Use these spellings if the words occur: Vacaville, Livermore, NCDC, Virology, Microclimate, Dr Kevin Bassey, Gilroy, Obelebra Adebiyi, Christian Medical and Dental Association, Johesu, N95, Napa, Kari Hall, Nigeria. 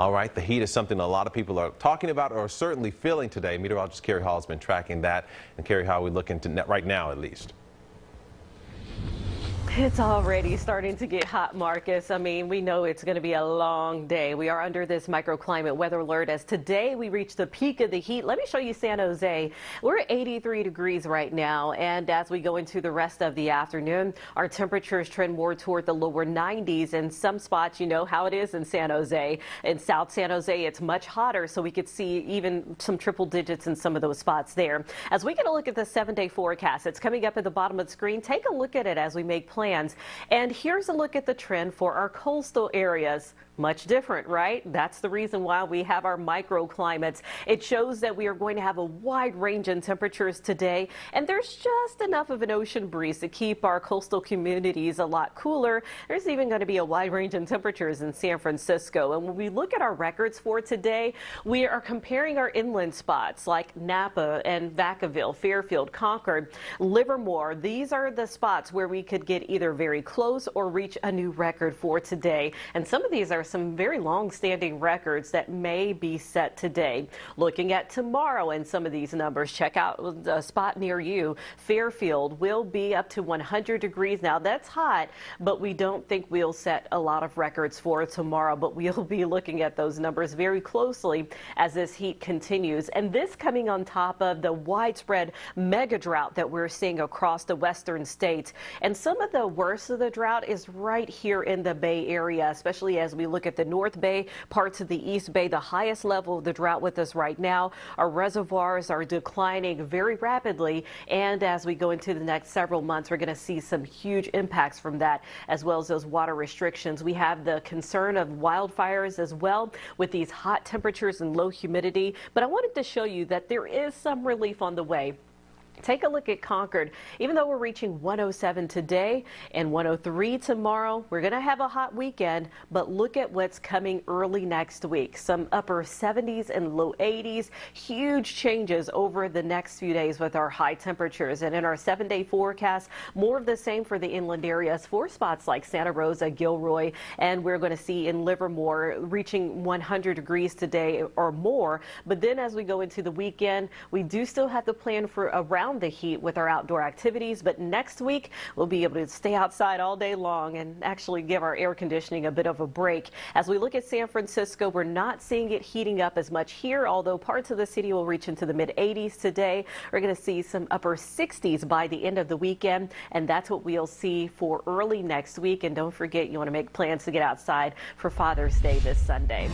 All right, the heat is something a lot of people are talking about or certainly feeling today. Meteorologist Kari Hall has been tracking that. And Kari Hall, we look into right now at least. It's already starting to get hot, Marcus. I mean, we know it's going to be a long day. We are under this microclimate weather alert as today we reach the peak of the heat. Let me show you San Jose. We're at 83 degrees right now, and as we go into the rest of the afternoon, our temperatures trend more toward the lower 90s. In some spots, you know how it is in San Jose. In South San Jose, it's much hotter, so we could see even some triple digits in some of those spots there. As we get a look at the 7-day forecast, it's coming up at the bottom of the screen. Take a look at it as we make plans. And here's a look at the trend for our coastal areas. Much different, right? That's the reason why we have our microclimates. It shows that we are going to have a wide range in temperatures today, and there's just enough of an ocean breeze to keep our coastal communities a lot cooler. There's even going to be a wide range in temperatures in San Francisco. And when we look at our records for today, we are comparing our inland spots like Napa and Vacaville, Fairfield, Concord, Livermore. These are the spots where we could get either very close or reach a new record for today. And some of these are some very long-standing records that may be set today. Looking at tomorrow and some of these numbers, check out a spot near you. Fairfield will be up to 100 degrees. Now that's hot, but we don't think we'll set a lot of records for tomorrow, but we'll be looking at those numbers very closely as this heat continues. And this coming on top of the widespread mega drought that we're seeing across the western states. And some of the worst of the drought is right here in the Bay Area, especially as we look at the North Bay, parts of the East Bay. The highest level of the drought with us right now. Our reservoirs are declining very rapidly, and as we go into the next several months, we're going to see some huge impacts from that, as well as those water restrictions. We have the concern of wildfires as well with these hot temperatures and low humidity. But I wanted to show you that there is some relief on the way. Take a look at Concord. Even though we're reaching 107 today and 103 tomorrow, we're going to have a hot weekend, but look at what's coming early next week. Some upper 70s and low 80s. Huge changes over the next few days with our high temperatures. And in our 7-day forecast, more of the same for the inland areas for spots like Santa Rosa, Gilroy, and we're going to see in Livermore reaching 100 degrees today or more. But then as we go into the weekend, we do still have to plan for around the heat with our outdoor activities, but next week we'll be able to stay outside all day long and actually give our air conditioning a bit of a break. As we look at San Francisco, we're not seeing it heating up as much here, although parts of the city will reach into the mid 80s today. We're going to see some upper 60s by the end of the weekend, and that's what we'll see for early next week. And don't forget, you want to make plans to get outside for Father's Day this Sunday.